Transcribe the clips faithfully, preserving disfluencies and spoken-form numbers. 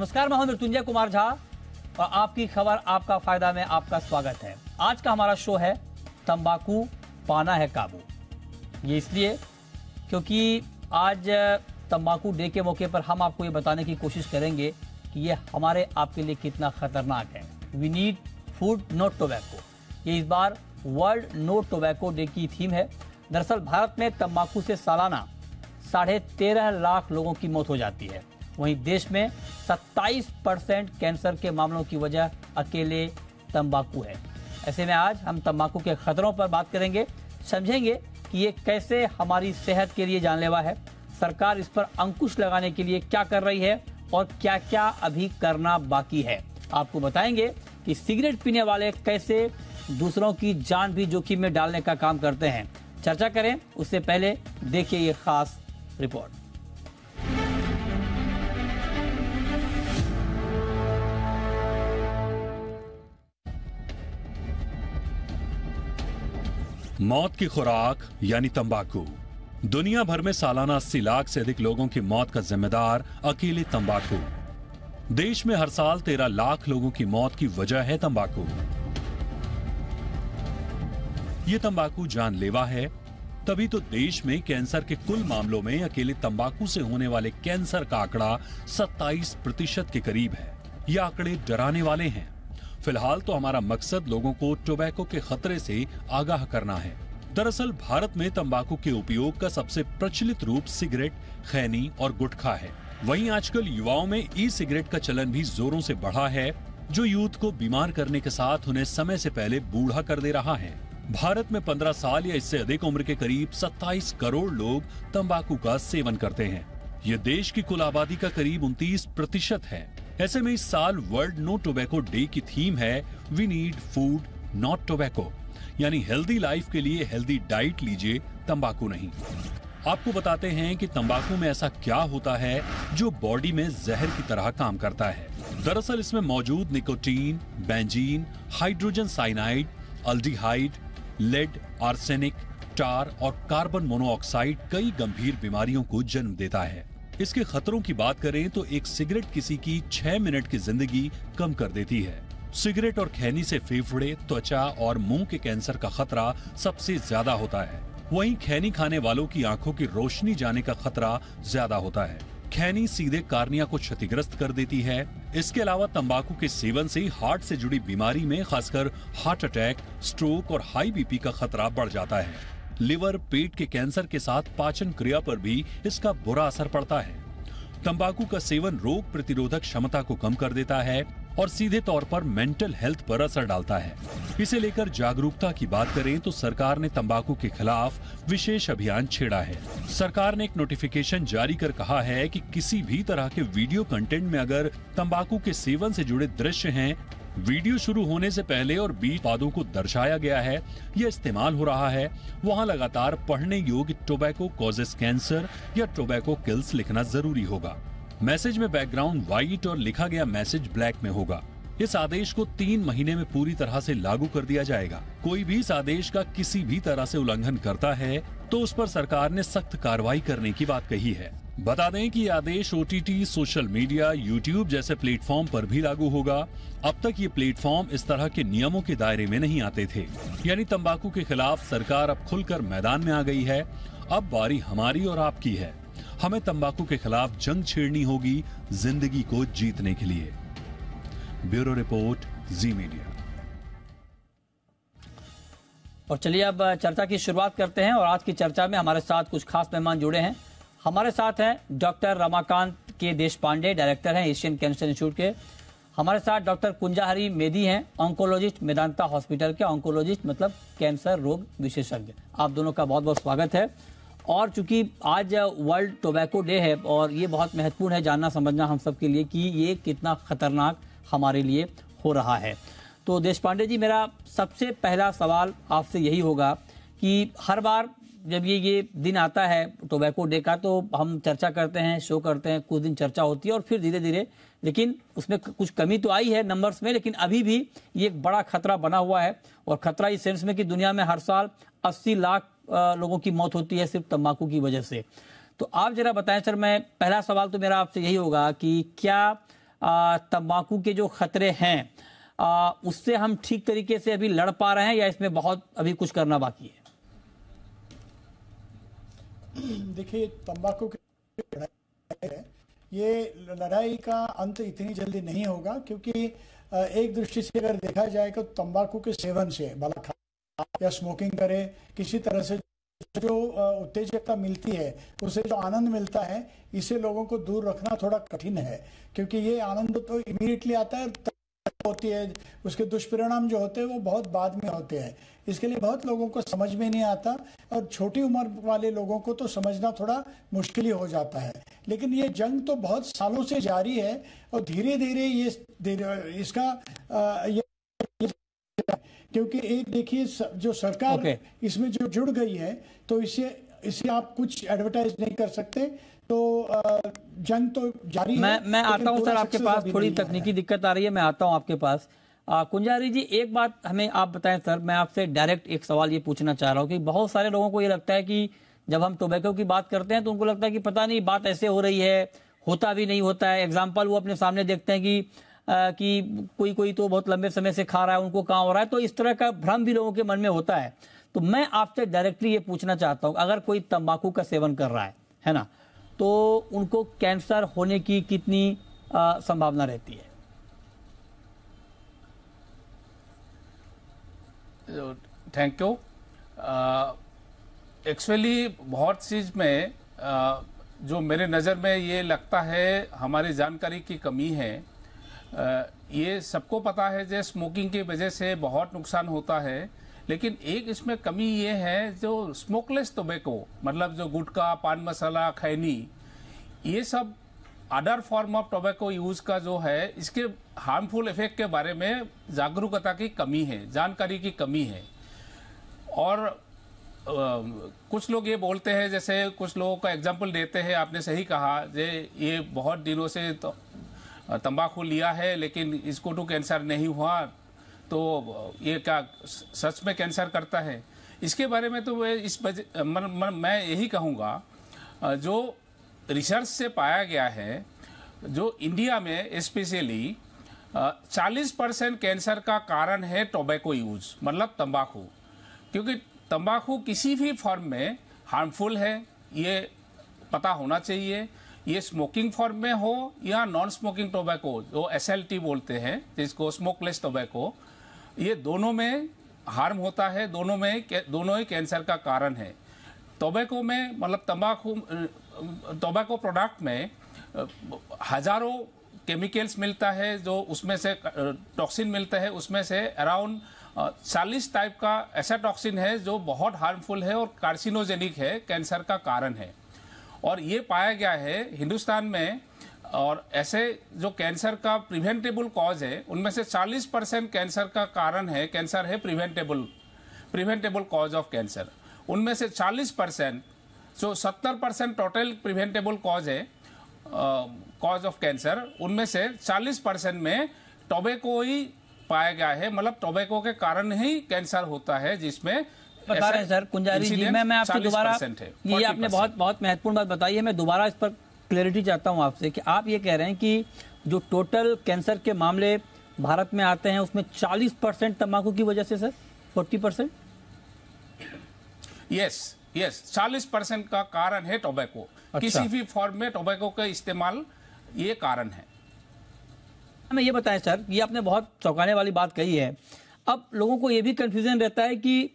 नमस्कार, मैं हूं मृत्युंजय कुमार झा और आपकी खबर आपका फायदा में आपका स्वागत है। आज का हमारा शो है तंबाकू पाना है काबू। ये इसलिए क्योंकि आज तंबाकू डे के मौके पर हम आपको ये बताने की कोशिश करेंगे कि ये हमारे आपके लिए कितना खतरनाक है। We need food not tobacco, ये इस बार वर्ल्ड नो टोबैको डे की थीम है। दरअसल भारत में तंबाकू से सालाना साढ़े तेरह लाख लोगों की मौत हो जाती है। वहीं देश में सत्ताईस परसेंट कैंसर के मामलों की वजह अकेले तंबाकू है। ऐसे में आज हम तंबाकू के खतरों पर बात करेंगे, समझेंगे कि ये कैसे हमारी सेहत के लिए जानलेवा है, सरकार इस पर अंकुश लगाने के लिए क्या कर रही है और क्या क्या अभी करना बाकी है। आपको बताएंगे कि सिगरेट पीने वाले कैसे दूसरों की जान भी जोखिम में डालने का काम करते हैं। चर्चा करें, उससे पहले देखिए ये खास रिपोर्ट। मौत की खुराक यानी तंबाकू। दुनिया भर में सालाना अस्सी लाख से अधिक लोगों की मौत का जिम्मेदार अकेले तंबाकू। देश में हर साल तेरह लाख लोगों की मौत की वजह है तंबाकू। ये तंबाकू जानलेवा है, तभी तो देश में कैंसर के कुल मामलों में अकेले तंबाकू से होने वाले कैंसर का आंकड़ा सत्ताईस प्रतिशत के करीब है। ये आंकड़े डराने वाले हैं। फिलहाल तो हमारा मकसद लोगों को टोबैको के खतरे से आगाह करना है। दरअसल भारत में तंबाकू के उपयोग का सबसे प्रचलित रूप सिगरेट, खैनी और गुटखा है। वहीं आजकल युवाओं में ई सिगरेट का चलन भी जोरों से बढ़ा है, जो यूथ को बीमार करने के साथ उन्हें समय से पहले बूढ़ा कर दे रहा है। भारत में पंद्रह साल या इससे अधिक उम्र के करीब सत्ताईस करोड़ लोग तंबाकू का सेवन करते हैं। ये देश की कुल आबादी का करीब उनतीस प्रतिशत है। ऐसे में इस साल वर्ल्ड नो टोबैको डे की थीम है we need food not tobacco, यानी हेल्दी लाइफ के लिए हेल्दी डाइट लीजिए, तंबाकू नहीं। आपको बताते हैं कि तंबाकू में ऐसा क्या होता है जो बॉडी में जहर की तरह काम करता है। दरअसल इसमें मौजूद nicotine, benzene, hydrogen cyanide, aldehyde, lead, arsenic, tar और कार्बन मोनोऑक्साइड कई गंभीर बीमारियों को जन्म देता है। इसके खतरों की बात करें तो एक सिगरेट किसी की छह मिनट की जिंदगी कम कर देती है। सिगरेट और खैनी से फेफड़े, त्वचा और मुंह के कैंसर का खतरा सबसे ज्यादा होता है। वहीं खैनी खाने वालों की आंखों की रोशनी जाने का खतरा ज्यादा होता है। खैनी सीधे कार्निया को क्षतिग्रस्त कर देती है। इसके अलावा तंबाकू के सेवन से हार्ट से जुड़ी बीमारी में खासकर हार्ट अटैक, स्ट्रोक और हाई बीपी का खतरा बढ़ जाता है। लिवर, पेट के कैंसर के साथ पाचन क्रिया पर भी इसका बुरा असर पड़ता है। तंबाकू का सेवन रोग प्रतिरोधक क्षमता को कम कर देता है और सीधे तौर पर मेंटल हेल्थ पर असर डालता है। इसे लेकर जागरूकता की बात करें तो सरकार ने तंबाकू के खिलाफ विशेष अभियान छेड़ा है। सरकार ने एक नोटिफिकेशन जारी कर कहा है कि किसी भी तरह के वीडियो कंटेंट में अगर तंबाकू के सेवन से जुड़े दृश्य हैं, वीडियो शुरू होने से पहले और बीच पादों को दर्शाया गया है, यह इस्तेमाल हो रहा है, वहां लगातार पढ़ने योग्य टोबैको कॉजेस कैंसर या टोबैको किल्स लिखना जरूरी होगा। मैसेज में बैकग्राउंड व्हाइट और लिखा गया मैसेज ब्लैक में होगा। इस आदेश को तीन महीने में पूरी तरह से लागू कर दिया जाएगा। कोई भी इस आदेश का किसी भी तरह से उल्लंघन करता है तो उस पर सरकार ने सख्त कार्रवाई करने की बात कही है। बता दें कि आदेश O T T, social media, YouTube जैसे प्लेटफॉर्म पर भी लागू होगा। अब तक ये प्लेटफॉर्म इस तरह के नियमों के दायरे में नहीं आते थे। यानी तंबाकू के खिलाफ सरकार अब खुलकर मैदान में आ गई है। अब बारी हमारी और आपकी है। हमें तंबाकू के खिलाफ जंग छेड़नी होगी, जिंदगी को जीतने के लिए। Bureau report, Zee media. और चलिए अब चर्चा की शुरुआत करते हैं और आज की चर्चा में हमारे साथ कुछ खास मेहमान जुड़े हैं। हमारे साथ हैं doctor Ramakant K Deshpande, director हैं एशियन कैंसर इंस्टीट्यूट के। हमारे साथ डॉक्टर कुंजाहरी मेदी हैं, ऑन्कोलॉजिस्ट, मेदांता हॉस्पिटल के। ऑन्कोलॉजिस्ट मतलब कैंसर रोग विशेषज्ञ। आप दोनों का बहुत बहुत स्वागत है। और चूंकि आज वर्ल्ड टोबैको डे है और ये बहुत महत्वपूर्ण है जानना समझना हम सब के लिए कि ये कितना खतरनाक हमारे लिए हो रहा है। तो देशपांडे जी, मेरा सबसे पहला सवाल आपसे यही होगा कि हर बार जब ये ये दिन आता है टोबैको डे का तो हम चर्चा करते हैं, शो करते हैं, कुछ दिन चर्चा होती है और फिर धीरे धीरे, लेकिन उसमें कुछ कमी तो आई है नंबर्स में, लेकिन अभी भी ये एक बड़ा खतरा बना हुआ है। और खतरा इस सेंस में कि दुनिया में हर साल अस्सी लाख लोगों की मौत होती है सिर्फ तंबाकू की वजह से। तो आप जरा बताएं सर, मैं पहला सवाल तो मेरा आपसे यही होगा कि क्या तंबाकू के जो खतरे हैं आ, उससे हम ठीक तरीके से अभी लड़ पा रहे हैं या इसमें बहुत अभी कुछ करना बाकी है? देखिए, तंबाकू की लड़ाई है, ये लड़ाई का अंत इतनी जल्दी नहीं होगा, क्योंकि एक दृष्टि से अगर देखा जाए तो तंबाकू के सेवन से भला खा या स्मोकिंग करे, किसी तरह से जो उत्तेजकता मिलती है, उसे जो आनंद मिलता है, इसे लोगों को दूर रखना थोड़ा कठिन है, क्योंकि ये आनंद तो इमीडिएटली आता है होती है, उसके दुष्परिणाम जो होते हैं वो बहुत बाद में होते हैं। इसके लिए बहुत लोगों को समझ में नहीं आता और छोटी उम्र वाले लोगों को तो समझना थोड़ा मुश्किल ही हो जाता है। लेकिन ये जंग तो बहुत सालों से जारी है और धीरे धीरे ये धीरे इसका आ, ये, ये क्योंकि एक देखिए जो सरकार okay. इसमें जो जुड़ गई है तो इसे इसे आप कुछ एडवर्टाइज नहीं कर सकते, तो जंग तो जारी मैं, है। मैं आता हूं सर आपके पास, थोड़ी तकनीकी दिक्कत आ रही है, मैं आता हूं आपके पास। कुंजाहरी जी, एक बात हमें आप बताएं सर, मैं आपसे डायरेक्ट एक सवाल ये पूछना चाह रहा हूं कि बहुत सारे लोगों को ये लगता है कि जब हम टोबैको की बात करते हैं तो उनको लगता है कि पता नहीं बात ऐसे हो रही है, होता भी नहीं होता है। एग्जाम्पल वो अपने सामने देखते हैं कि आ, कि कोई कोई तो बहुत लंबे समय से खा रहा है, उनको कहाँ हो रहा है, तो इस तरह का भ्रम भी लोगों के मन में होता है। तो मैं आपसे डायरेक्टली ये पूछना चाहता हूँ, अगर कोई तंबाकू का सेवन कर रहा है है ना, तो उनको कैंसर होने की कितनी आ, संभावना रहती है? Thank you. एक्चुअली बहुत चीज में आ, जो मेरे नज़र में ये लगता है हमारी जानकारी की कमी है। आ, ये सबको पता है जो स्मोकिंग की वजह से बहुत नुकसान होता है, लेकिन एक इसमें कमी ये है जो स्मोकलेस टोबैको, मतलब जो गुटखा, पान मसाला, खैनी, ये सब other form of tobacco use का जो है, इसके हार्मफुल इफेक्ट के बारे में जागरूकता की कमी है, जानकारी की कमी है। और आ, कुछ लोग ये बोलते हैं, जैसे कुछ लोगों का एग्जाम्पल देते हैं, आपने सही कहा जे ये बहुत दिनों से तो, तंबाकू लिया है लेकिन इसको तो कैंसर नहीं हुआ, तो ये क्या सच में कैंसर करता है? इसके बारे में तो वे इस बज, म, म, मैं यही कहूँगा, जो रिसर्च से पाया गया है, जो इंडिया में स्पेशली चालीस परसेंट कैंसर का कारण है टोबैको यूज़, मतलब तंबाकू, क्योंकि तंबाकू किसी भी फॉर्म में हार्मफुल है, ये पता होना चाहिए। ये स्मोकिंग फॉर्म में हो या नॉन स्मोकिंग टोबैको, जो एस एल टी बोलते हैं जिसको, स्मोकलेस टोबैको, ये दोनों में हार्म होता है, दोनों में दोनों ही कैंसर का कारण है। टोबैको में, मतलब तंबाकू टोबैको प्रोडक्ट में हजारों केमिकल्स मिलता है, जो उसमें से टॉक्सिन मिलता है, उसमें से अराउंड चालीस टाइप का ऐसा टॉक्सिन है जो बहुत हार्मफुल है और कार्सिनोजेनिक है, कैंसर का कारण है। और ये पाया गया है हिंदुस्तान में, और ऐसे जो कैंसर का प्रिवेंटेबल कॉज है उनमें से चालीस परसेंट कैंसर का कारण है, कैंसर है preventable preventable cause of cancer. उनमें से चालीस परसेंट, जो सत्तर परसेंट टोटल प्रिवेंटेबल कॉज है कॉज ऑफ कैंसर, उनमें से चालीस परसेंट में टोबैको ही पाया गया है, मतलब टोबैको के कारण ही कैंसर होता है, जिसमें बता रहे हैं सर। कुंजाहरी जी, मैं मैं आपसे दोबारा, ये आपने बहुत बहुत महत्वपूर्ण बात बताई है, मैं दोबारा इस पर क्लैरिटी चाहता हूं आपसे कि आप ये कह रहे हैं कि जो टोटल कैंसर के मामले भारत में आते हैं उसमें चालीस परसेंट तंबाकू की वजह से सर, चालीस परसेंट? यस यस, चालीस परसेंट का कारण है टोबैको। अच्छा। किसी भी फॉर्म में टोबैको का इस्तेमाल, ये कारण है। हमें ये बताएं सर, ये आपने बहुत चौंकाने वाली बात कही है। अब लोगों को ये भी कंफ्यूजन रहता है कि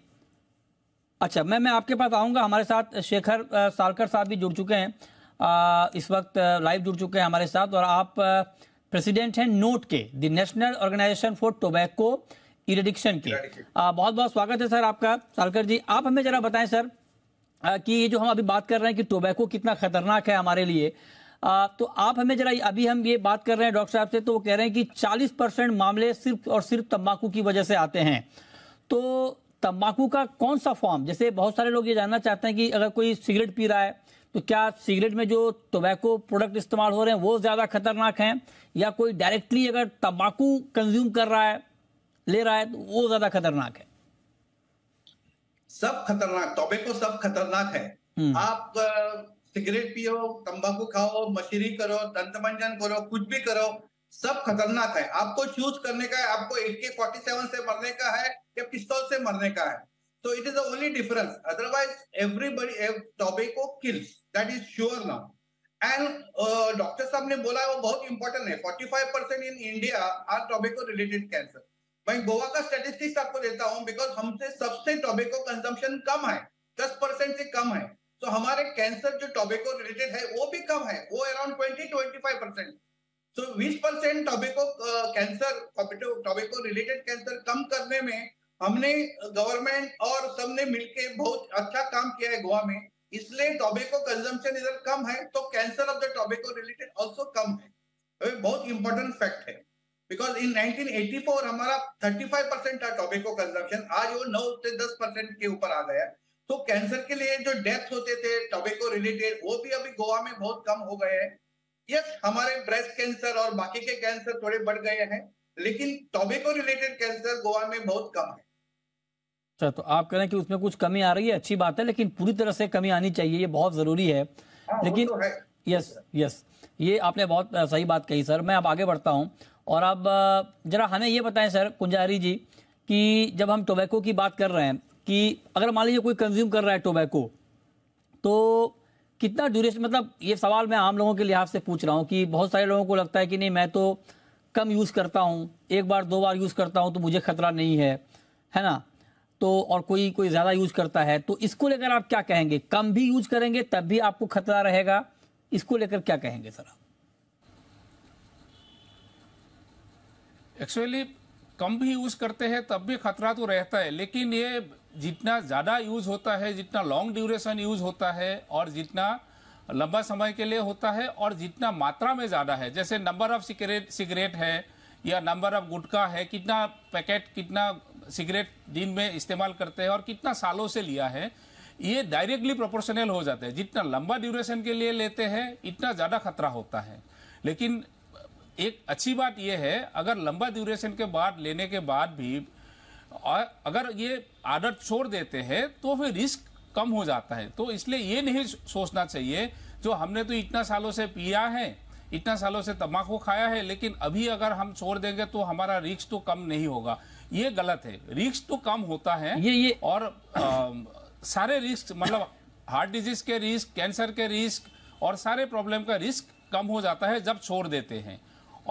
अच्छा, मैं मैं आपके पास आऊँगा, हमारे साथ शेखर सालकर साहब भी जुड़ चुके हैं, आ, इस वक्त लाइव जुड़ चुके हैं हमारे साथ, और आप प्रेसिडेंट हैं नोट के, the national organisation for tobacco eradication के। आ, बहुत बहुत स्वागत है सर आपका। सालकर जी, आप हमें जरा बताएं सर आ, कि ये जो हम अभी बात कर रहे हैं कि टोबैको कितना खतरनाक है हमारे लिए, आ, तो आप हमें जरा, अभी हम ये बात कर रहे हैं डॉक्टर साहब से, तो वो कह रहे हैं कि चालीस परसेंट मामले सिर्फ और सिर्फ तम्बाकू की वजह से आते हैं। तो तंबाकू का कौन सा फॉर्म, जैसे बहुत सारे लोग ये जानना चाहते हैं कि अगर कोई सिगरेट पी रहा है तो क्या सिगरेट में जो टोबैको प्रोडक्ट इस्तेमाल हो रहे हैं वो ज़्यादा खतरनाक हैं, या कोई डायरेक्टली अगर तंबाकू कंज्यूम कर रहा है, ले रहा है, तो वो ज़्यादा खतरनाक है? सब खतरनाक, टोबैको सब खतरनाक है। आप सिगरेट पियो, तंबाकू खाओ, मशीरी करो, दंत मंजन करो, कुछ भी करो, सब खतरनाक है। आपको चूज करने का है, आपको ए के फोर्टी सेवन से मरने का है या पिस्तौल से मरने का है। So it is the only difference. Otherwise, everybody tobacco kills. That is sure now. And uh, doctor साहब ने बोला वो बहुत important है. forty-five percent in India are tobacco-related cancer. मैं गोवा का statistics आपको देता हूँ because हमसे सबसे tobacco consumption कम है, ten percent से कम है. So हमारे cancer जो tobacco-related है, वो भी कम है. वो around twenty to twenty-five percent. So twenty percent tobacco uh, cancer, tobacco-related cancer कम करने में हमने गवर्नमेंट और सबने मिलके बहुत अच्छा काम किया है गोवा में, इसलिए टोबैको कंजम्पशन इधर कम है, तो cancer of the tobacco related also कम है। तो बहुत इंपॉर्टेंट फैक्ट है, बिकॉज इन nineteen eighty-four हमारा thirty-five percent था टोबैको कंजम्पशन, आज वो nine से ten percent के ऊपर आ गया। तो कैंसर के लिए जो डेथ होते थे टोबैको रिलेटेड, वो भी अभी गोवा में बहुत कम हो गए हैं। यस, हमारे ब्रेस्ट कैंसर और बाकी के कैंसर थोड़े बढ़ गए हैं, लेकिन टोबैको रिलेटेड कैंसर गोवा में बहुत कम है। अच्छा, तो आप कह रहे हैं कि उसमें कुछ कमी आ रही है, अच्छी बात है, लेकिन पूरी तरह से कमी आनी चाहिए, ये बहुत ज़रूरी है। आ, लेकिन तो है। यस यस ये आपने बहुत सही बात कही सर। मैं अब आगे बढ़ता हूँ और अब जरा हमें ये बताएं सर कुंजाहरी जी कि जब हम टोबैको की बात कर रहे हैं कि अगर मान लीजिए कोई कंज्यूम कर रहा है टोबैको तो कितना ड्यूरेशन, मतलब ये सवाल मैं आम लोगों के लिहाज से पूछ रहा हूँ कि बहुत सारे लोगों को लगता है कि नहीं मैं तो कम यूज़ करता हूँ, एक बार दो बार यूज़ करता हूँ तो मुझे खतरा नहीं है, है ना, तो और कोई कोई ज्यादा यूज करता है, तो इसको लेकर आप क्या कहेंगे? कम भी यूज करेंगे तब भी आपको खतरा रहेगा, इसको लेकर क्या कहेंगे सर आप? एक्चुअली कम भी यूज करते हैं तब भी खतरा तो रहता है, लेकिन ये जितना ज्यादा यूज होता है, जितना लॉन्ग ड्यूरेशन यूज होता है और जितना लंबा समय के लिए होता है और जितना मात्रा में ज्यादा है, जैसे नंबर ऑफ सिगरेट सिगरेट है या नंबर ऑफ गुटखा है, कितना पैकेट कितना सिगरेट दिन में इस्तेमाल करते हैं और कितना सालों से लिया है, ये डायरेक्टली प्रोपोर्शनल हो जाते हैं। जितना लंबा ड्यूरेशन के लिए लेते हैं इतना ज़्यादा खतरा होता है, लेकिन एक अच्छी बात यह है अगर लंबा ड्यूरेशन के बाद लेने के बाद भी अगर ये आदत छोड़ देते हैं तो फिर रिस्क कम हो जाता है। तो इसलिए ये नहीं सोचना चाहिए जो हमने तो इतना सालों से पिया है, इतना सालों से तम्बाकू खाया है, लेकिन अभी अगर हम छोड़ देंगे तो हमारा रिस्क तो कम नहीं होगा, ये गलत है। रिस्क तो कम होता है ये ये और आ, सारे रिस्क मतलब हार्ट डिजीज के रिस्क, कैंसर के रिस्क और सारे प्रॉब्लम का रिस्क कम हो जाता है जब छोड़ देते हैं।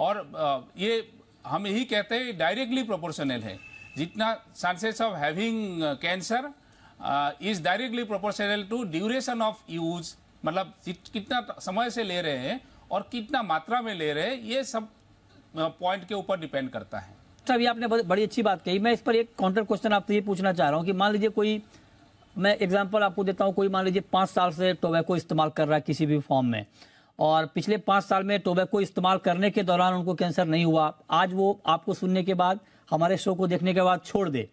और आ, ये हम यही कहते हैं डायरेक्टली प्रोपोर्शनल है, जितना chances of having cancer is directly proportional to duration of use, मतलब कितना समय से ले रहे हैं और कितना मात्रा में ले रहे हैं, ये सब पॉइंट के ऊपर डिपेंड करता है। अच्छा, अभी आपने बड़ी अच्छी बात कही। मैं इस पर एक काउंटर क्वेश्चन आपसे ये पूछना चाह रहा हूँ कि मान लीजिए कोई, मैं एग्जांपल आपको देता हूँ, कोई मान लीजिए पाँच साल से टोबैको इस्तेमाल कर रहा है किसी भी फॉर्म में और पिछले पाँच साल में टोबैको इस्तेमाल करने के दौरान उनको कैंसर नहीं हुआ, आज वो आपको सुनने के बाद, हमारे शो को देखने के बाद छोड़ दे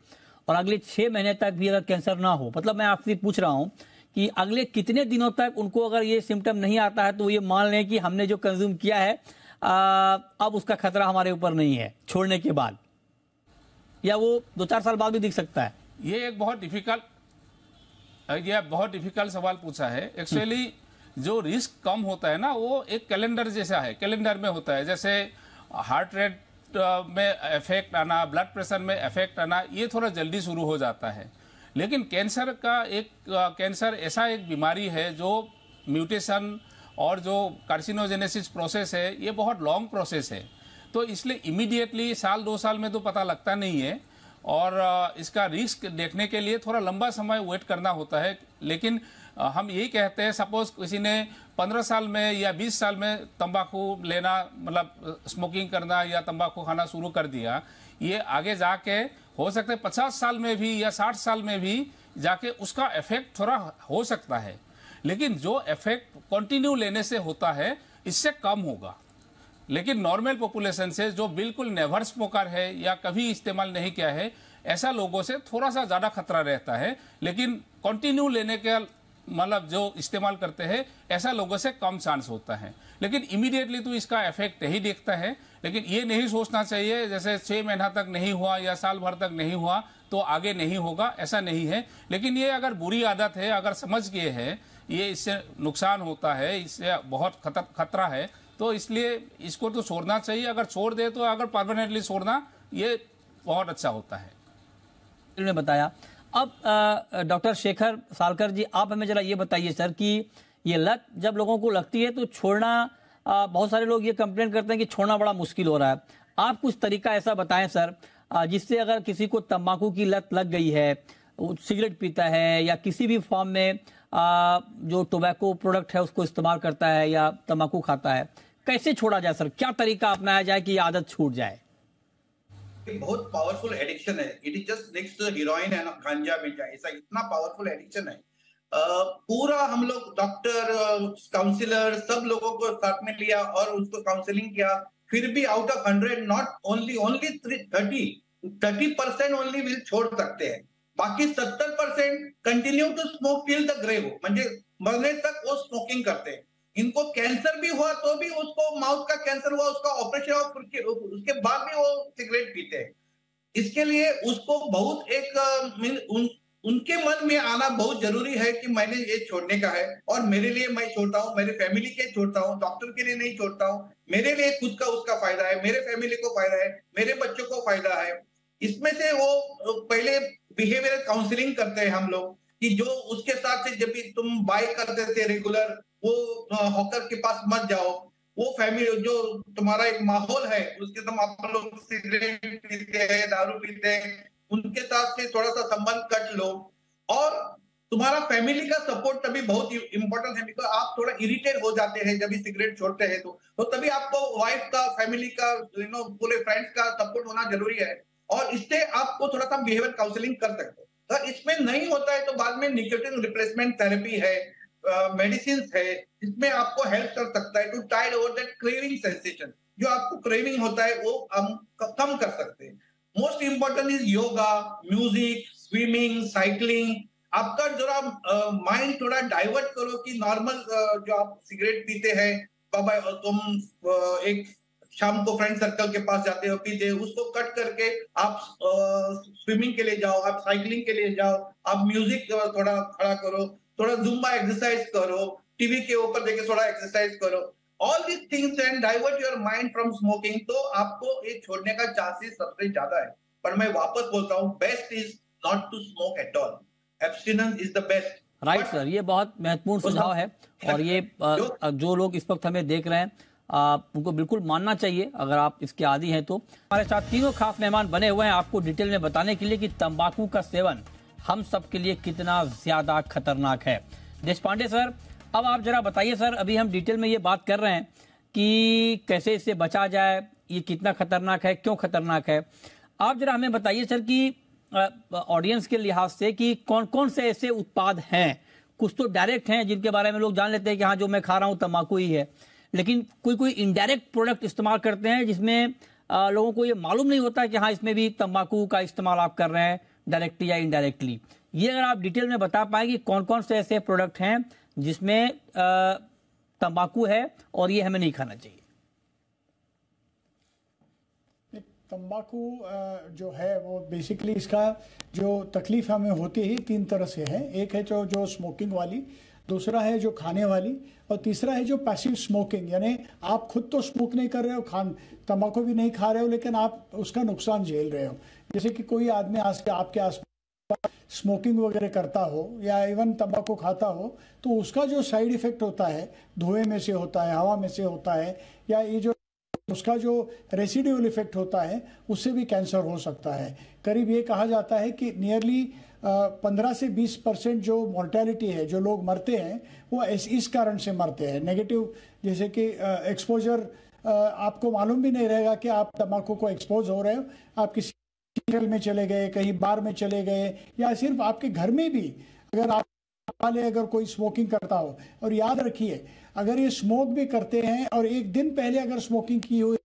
और अगले छः महीने तक भी अगर कैंसर ना हो, मतलब मैं आपसे पूछ रहा हूँ कि अगले कितने दिनों तक उनको अगर ये सिम्टम नहीं आता है तो ये मान लें कि हमने जो कंज्यूम किया है आ, अब उसका खतरा हमारे ऊपर नहीं है छोड़ने के बाद, या वो दो चार साल बाद भी दिख सकता है? ये एक बहुत डिफिकल्ट यह बहुत डिफिकल्ट सवाल पूछा है। एक्चुअली जो रिस्क कम होता है ना वो एक कैलेंडर जैसा है, कैलेंडर में होता है, जैसे हार्ट रेट में इफेक्ट आना, ब्लड प्रेशर में इफेक्ट आना, ये थोड़ा जल्दी शुरू हो जाता है। लेकिन कैंसर का एक कैंसर ऐसा एक बीमारी है जो म्यूटेशन और जो कार्सिनोजेनेसिस प्रोसेस है ये बहुत लॉन्ग प्रोसेस है, तो इसलिए इमीडिएटली साल दो साल में तो पता लगता नहीं है और इसका रिस्क देखने के लिए थोड़ा लंबा समय वेट करना होता है। लेकिन हम यही कहते हैं सपोज किसी ने पंद्रह साल में या बीस साल में तंबाकू लेना, मतलब स्मोकिंग करना या तंबाकू खाना शुरू कर दिया, ये आगे जाके हो सकता है पचास साल में भी या साठ साल में भी जाके उसका इफेक्ट थोड़ा हो सकता है, लेकिन जो इफेक्ट कंटिन्यू लेने से होता है इससे कम होगा। लेकिन नॉर्मल पॉपुलेशन से जो बिल्कुल नेवर स्मोकर है या कभी इस्तेमाल नहीं किया है, ऐसा लोगों से थोड़ा सा ज़्यादा खतरा रहता है, लेकिन कंटिन्यू लेने के मतलब जो इस्तेमाल करते हैं ऐसा लोगों से कम चांस होता है। लेकिन इमीडिएटली तो इसका इफेक्ट नहीं दिखता है, लेकिन ये नहीं सोचना चाहिए जैसे छः महीना तक नहीं हुआ या साल भर तक नहीं हुआ तो आगे नहीं होगा, ऐसा नहीं है। लेकिन ये अगर बुरी आदत है, अगर समझ गए है ये इससे नुकसान होता है, इससे बहुत खतरा है, तो इसलिए इसको तो छोड़ना चाहिए। अगर छोड़ दे तो अगर परमानेंटली छोड़ना ये बहुत अच्छा होता है। उन्होंने बताया। अब डॉक्टर शेखर सालकर जी, आप हमें जरा ये बताइए सर कि ये लत जब लोगों को लगती है तो छोड़ना, आ, बहुत सारे लोग ये कंप्लेंट करते हैं कि छोड़ना बड़ा मुश्किल हो रहा है। आप कुछ तरीका ऐसा बताएं सर आ, जिससे अगर किसी को तंबाकू की लत लग गई है, सिगरेट पीता है या किसी भी फॉर्म में आ, जो टोबैको प्रोडक्ट है उसको इस्तेमाल करता है या तंबाकू खाता है, कैसे छोड़ा जाए सर? क्या तरीका अपनाया जाए कि आदत छूट जाए? बहुत पावरफुल एडिक्शन है। It is just next to heroin and ganja में जाए, ऐसा इतना पावरफुल एडिक्शन है। Uh, पूरा हम लोग डॉक्टर काउंसिलर सब लोगों को साथ में लिया और उसको काउंसिलिंग किया, फिर भी out of hundred not only only thirty thirty percent only will छोड़ सकते हैं। बाकी सत्तर परसेंट continue to smoke till the grave, म्हणजे मरने तक वो स्मोकिंग करते हैं। इनको कैंसर भी हुआ तो भी उसको माउथ का कैंसर हुआ, उसका ऑपरेशन हुआ, उसके बाद भी वो सिगरेट पीते हैं। इसके लिए उसको बहुत एक उन, उनके मन में आना बहुत जरूरी है कि मैंने ये छोड़ने का है और मेरे लिए मैं छोड़ता हूँ, मेरे फैमिली के छोड़ता हूँ, डॉक्टर के लिए नहीं छोड़ता हूँ, मेरे लिए खुद का उसका फायदा है, मेरे फैमिली को फायदा है, मेरे बच्चों को फायदा है। इसमें से वो पहले बिहेवियरल काउंसलिंग करते हैं हम लोग कि जो उसके साथ से जब भी तुम बाय करते थे रेगुलर वो हॉकर के पास मत जाओ, वो फैमिली जो तुम्हारा एक माहौल है उसके तुम आप लोग सिगरेट पीते हैं, दारू पीते हैं, उनके साथ से थोड़ा सा संबंध कट लो। और तुम्हारा फैमिली का सपोर्ट तभी बहुत इम्पोर्टेंट है, बिकॉज आप थोड़ा इरिटेट हो जाते हैं जब सिगरेट छोड़ते हैं तो, तो तभी आपको वाइफ का, फैमिली का, यू नो पूरे फ्रेंड्स का सपोर्ट होना जरूरी है और इससे आपको थोड़ा सा बिहेवियर काउंसलिंग कर सकते हो। अगर इसमें नहीं होता है तो बाद में निकोटिन रिप्लेसमेंट थेरेपी है, मेडिसिन है, इसमें आपको हेल्प कर सकता है to tide over that craving sensation. जो आपको क्रेविंग होता है वो हम कम कर सकते हैं। Most important is yoga, music, swimming, cycling. आपका जरा माइंड थोड़ा डाइवर्ट करो कि नॉर्मल uh, जो आप सिगरेट पीते हैं, बाबा तुम uh, एक शाम को फ्रेंड सर्कल के पास जाते हो पीते हो, उसको कट करके आप स्विमिंग uh, के लिए जाओ, आप साइकिलिंग के लिए जाओ, आप म्यूजिक थोड़ा खड़ा करो, थोड़ा जुम्बा एक्सरसाइज करो, टीवी के ऊपर देखे थोड़ा एक्सरसाइज करो। All these things and divert your mind from smoking, तो आपको ये छोड़ने का चांसेस सबसे ज्यादा है। पर मैं वापस बोलता हूँ, best is not to smoke at all. Abstinence is the best. Right sir, ये बहुत महत्वपूर्ण सुझाव है और ये जो लोग इस वक्त हमें देख रहे हैं उनको बिल्कुल मानना चाहिए अगर आप इसके आदी हैं तो। हमारे साथ तीनों खास मेहमान बने हुए हैं आपको डिटेल में बताने के लिए कि तंबाकू का सेवन हम सबके लिए कितना ज्यादा खतरनाक है। देशपांडे सर, अब आप जरा बताइए सर, अभी हम डिटेल में ये बात कर रहे हैं कि कैसे इससे बचा जाए, ये कितना खतरनाक है, क्यों खतरनाक है। आप जरा हमें बताइए सर कि ऑडियंस के लिहाज से कि कौन कौन से ऐसे उत्पाद हैं, कुछ तो डायरेक्ट हैं जिनके बारे में लोग जान लेते हैं कि हाँ जो मैं खा रहा हूँ तंबाकू ही है, लेकिन कोई कोई इनडायरेक्ट प्रोडक्ट इस्तेमाल करते हैं जिसमें लोगों को ये मालूम नहीं होता कि हाँ इसमें भी तंबाकू का इस्तेमाल आप कर रहे हैं डायरेक्टली या इनडायरेक्टली। ये अगर आप डिटेल में बता पाएँ कि कौन कौन से ऐसे प्रोडक्ट हैं जिसमें तंबाकू है और ये हमें नहीं खाना चाहिए। तंबाकू जो है वो बेसिकली इसका जो तकलीफ हमें होती है तीन तरह से है। एक है जो जो स्मोकिंग वाली, दूसरा है जो खाने वाली और तीसरा है जो पैसिव स्मोकिंग, यानी आप खुद तो स्मोक नहीं कर रहे हो, खान तंबाकू भी नहीं खा रहे हो लेकिन आप उसका नुकसान झेल रहे हो। जैसे कि कोई आदमी आज के आपके आस स्मोकिंग वगैरह करता हो या इवन तंबाकू खाता हो तो उसका जो साइड इफेक्ट होता है धुएं में से होता है, हवा में से होता है, या ये जो उसका जो रेसिड्यूअल इफेक्ट होता है उससे भी कैंसर हो सकता है। करीब ये कहा जाता है कि नियरली पंद्रह से बीस परसेंट जो मॉर्टेलिटी है, जो लोग मरते हैं वो इस कारण से मरते हैं, नेगेटिव जैसे कि एक्सपोजर। आपको मालूम भी नहीं रहेगा कि आप तंबाकू को एक्सपोज हो रहे हो, आप किसी होटल में चले गए, कहीं बार में चले गए या सिर्फ आपके घर में भी अगर आप वाले अगर कोई स्मोकिंग करता हो। और याद रखिए अगर ये स्मोक भी करते हैं और एक दिन पहले अगर स्मोकिंग की हो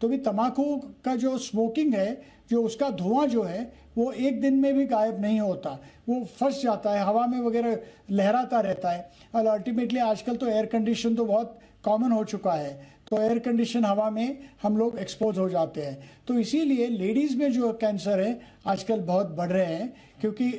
तो भी तंबाकू का जो स्मोकिंग है जो उसका धुआं जो है वो एक दिन में भी गायब नहीं होता, वो फंस जाता है हवा में वगैरह, लहराता रहता है। और अल्टीमेटली आजकल तो एयर कंडीशन तो बहुत कॉमन हो चुका है तो एयर कंडीशन हवा में हम लोग एक्सपोज हो जाते हैं। तो इसीलिए लेडीज़ में जो कैंसर है आजकल बहुत बढ़ रहे हैं, क्योंकि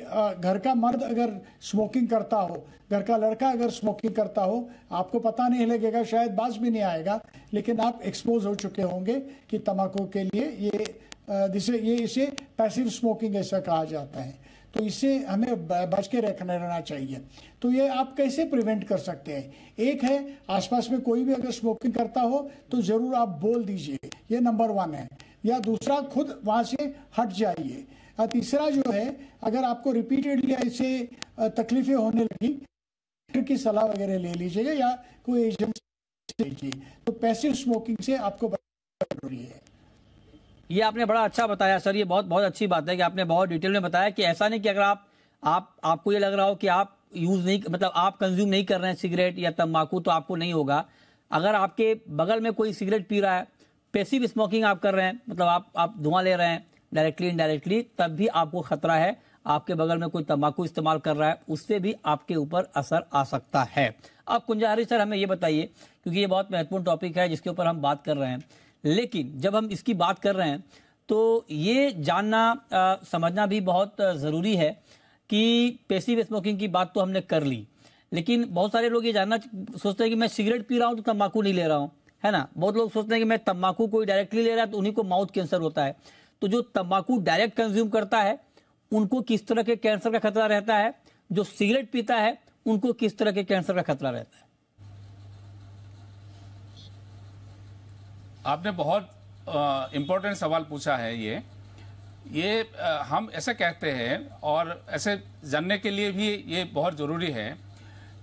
घर का मर्द अगर स्मोकिंग करता हो, घर का लड़का अगर स्मोकिंग करता हो, आपको पता नहीं लगेगा, शायद बाज भी नहीं आएगा, लेकिन आप एक्सपोज हो चुके होंगे कि तम्बाकू के लिए ये जिसे ये इसे पैसिव स्मोकिंग ऐसा कहा जाता है। तो इससे हमें बच के रखना रहना चाहिए। तो ये आप कैसे प्रिवेंट कर सकते हैं? एक है, आसपास में कोई भी अगर स्मोकिंग करता हो तो ज़रूर आप बोल दीजिए, ये नंबर वन है। या दूसरा, खुद वहाँ से हट जाइए। और तीसरा जो है, अगर आपको रिपीटेडली ऐसे तकलीफें होने लगी, डॉक्टर की सलाह वगैरह ले लीजिएगा या कोई एजेंट से लीजिए। तो पैसिव स्मोकिंग से आपको बचना जरूरी है। ये आपने बड़ा अच्छा बताया सर, ये बहुत बहुत अच्छी बात है कि आपने बहुत डिटेल में बताया कि ऐसा नहीं कि अगर आप आप आपको ये लग रहा हो कि आप यूज़ नहीं, मतलब आप कंज्यूम नहीं कर रहे हैं सिगरेट या तंबाकू, तो आपको नहीं होगा। अगर आपके बगल में कोई सिगरेट पी रहा है, पैसिव स्मोकिंग आप कर रहे हैं, मतलब आप आप धुआं ले रहे हैं डायरेक्टली इनडायरेक्टली, तब भी आपको खतरा है। आपके बगल में कोई तंबाकू इस्तेमाल कर रहा है, उससे भी आपके ऊपर असर आ सकता है। अब कुंजाहरी सर, हमें ये बताइए, क्योंकि ये बहुत महत्वपूर्ण टॉपिक है जिसके ऊपर हम बात कर रहे हैं, लेकिन जब हम इसकी बात कर रहे हैं तो ये जानना आ, समझना भी बहुत ज़रूरी है कि पैसिव स्मोकिंग की बात तो हमने कर ली, लेकिन बहुत सारे लोग ये जानना सोचते हैं कि मैं सिगरेट पी रहा हूँ तो तंबाकू नहीं ले रहा हूँ, है ना। बहुत लोग सोचते हैं कि मैं तंबाकू कोई डायरेक्टली ले रहा है तो उन्हीं को माउथ कैंसर होता है। तो जो तंबाकू डायरेक्ट कंज्यूम करता है उनको किस तरह के कैंसर का खतरा रहता है, जो सिगरेट पीता है उनको किस तरह के कैंसर का खतरा रहता है? आपने बहुत इम्पोर्टेंट सवाल पूछा है। ये ये आ, हम ऐसा कहते हैं और ऐसे जानने के लिए भी ये बहुत ज़रूरी है।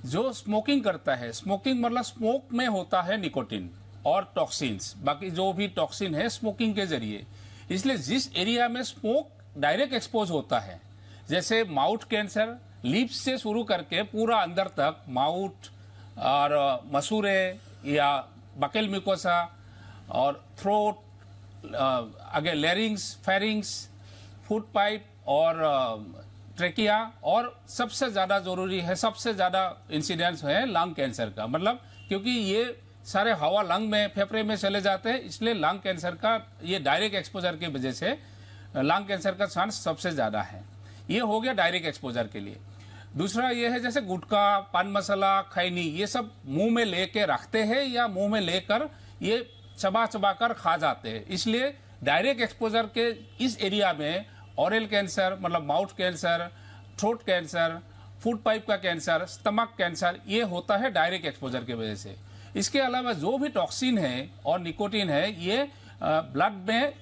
जो स्मोकिंग करता है, स्मोकिंग मतलब स्मोक में होता है निकोटिन और टॉक्सिन्स, बाकी जो भी टॉक्सिन है स्मोकिंग के ज़रिए। इसलिए जिस एरिया में स्मोक डायरेक्ट एक्सपोज होता है, जैसे माउथ कैंसर, लिप्स से शुरू करके पूरा अंदर तक, माउथ और मसूरे या बकेल म्यूकोसा और थ्रोट, आगे लेरिंग्स, फेरिंग्स, फूड पाइप और ट्रेकिया, और सबसे ज़्यादा ज़रूरी है, सबसे ज़्यादा इंसिडेंस है लंग कैंसर का। मतलब क्योंकि ये सारे हवा लंग में, फेफड़े में चले जाते हैं, इसलिए लंग कैंसर का ये डायरेक्ट एक्सपोजर की वजह से लंग कैंसर का चांस सबसे ज़्यादा है। ये हो गया डायरेक्ट एक्सपोजर के लिए। दूसरा ये है, जैसे गुटखा, पान मसाला, खैनी, ये सब मुंह में ले कर रखते हैं या मुंह में लेकर ये चबा चबा कर खा जाते हैं, इसलिए डायरेक्ट एक्सपोजर के इस एरिया में ओरल कैंसर मतलब mouth cancer, throat cancer, food pipe का कैंसर, स्टमक कैंसर, ये होता है डायरेक्ट एक्सपोजर की वजह से। इसके अलावा जो भी टॉक्सिन है और निकोटिन है, ये ब्लड में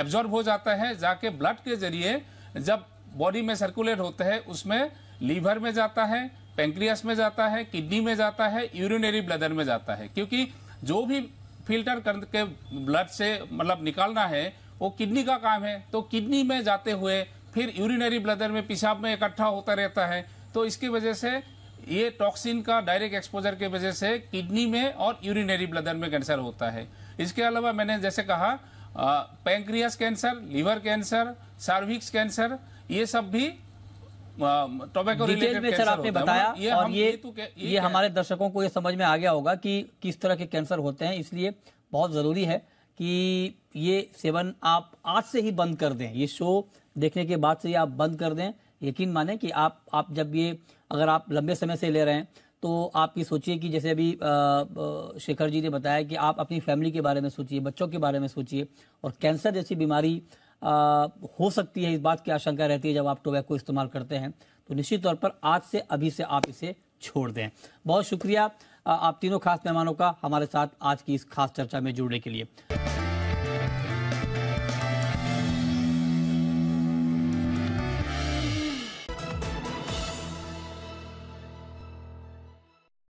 एब्जॉर्ब हो जाता है, जाके ब्लड के जरिए जब बॉडी में सर्कुलेट होता है उसमें लीवर में जाता है, पेंक्रियास में जाता है, किडनी में जाता है, यूरिनरी ब्लैडर में जाता है। क्योंकि जो भी फिल्टर करके ब्लड से मतलब निकालना है वो किडनी का काम है, तो किडनी में जाते हुए फिर यूरिनरी ब्लैडर में, पेशाब में इकट्ठा होता रहता है। तो इसकी वजह से ये टॉक्सिन का डायरेक्ट एक्सपोजर की वजह से किडनी में और यूरिनरी ब्लैडर में कैंसर होता है। इसके अलावा मैंने जैसे कहा pancreas cancer, liver cancer, cervix cancer, ये सब भी टोबैको रिलेटेड कैंसर सर आपने बताया। ये और ये ये, ये, ये हमारे दर्शकों को ये समझ में आ गया होगा कि किस तरह के कैंसर होते हैं, इसलिए बहुत ज़रूरी है कि ये सेवन आप आज से ही बंद कर दें। ये शो देखने के बाद से ये आप बंद कर दें। यकीन माने कि आप आप जब ये अगर आप लंबे समय से ले रहे हैं तो आप ये सोचिए कि जैसे अभी शेखर जी ने बताया कि आप अपनी फैमिली के बारे में सोचिए, बच्चों के बारे में सोचिए, और कैंसर जैसी बीमारी आ, हो सकती है, इस बात की आशंका रहती है जब आप टोबैको इस्तेमाल करते हैं। तो निश्चित तौर पर आज से, अभी से आप इसे छोड़ दें। बहुत शुक्रिया आप तीनों खास मेहमानों का हमारे साथ आज की इस खास चर्चा में जुड़ने के लिए।